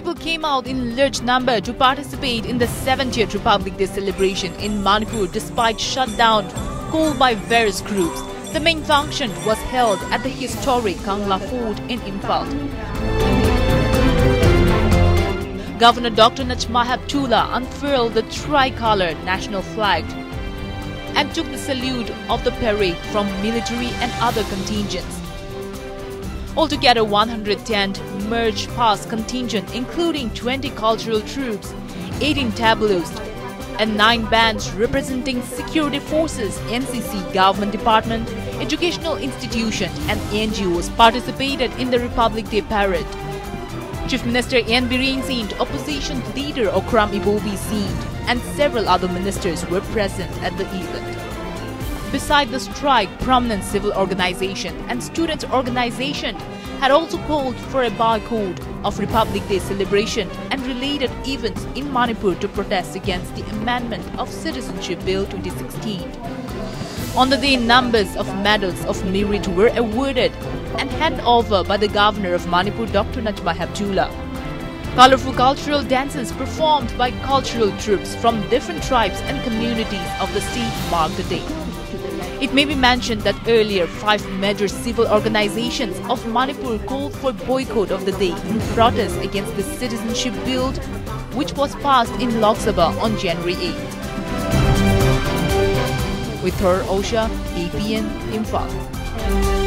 people came out in large number to participate in the 70th Republic Day celebration in Manipur despite shutdown called by various groups. The main function was held at the historic Kangla Fort in Imphal. Governor Dr. Najma Heptulla unfurled the tricolor national flag and took the salute of the parade from military and other contingents. Altogether, 110 march past contingent, including 20 cultural troops, 18 tableaus, and 9 bands representing security forces, NCC, government department, educational institutions, and NGOs participated in the Republic Day parade. Chief Minister N. Birin seemed, opposition leader Okram Ibovi seemed, and several other ministers were present at the event. Beside the strike, prominent civil organization and students' organization had also called for a boycott of Republic Day celebration and related events in Manipur to protest against the amendment of Citizenship Bill 2016. On the day, numbers of medals of merit were awarded and handed over by the Governor of Manipur, Dr. Najma Heptulla. Colorful cultural dances performed by cultural troops from different tribes and communities of the state marked the day. It may be mentioned that earlier 5 major civil organizations of Manipur called for boycott of the day in protest against the Citizenship Bill, which was passed in Lok Sabha on January 8. With her, Osha, APN, Imphal.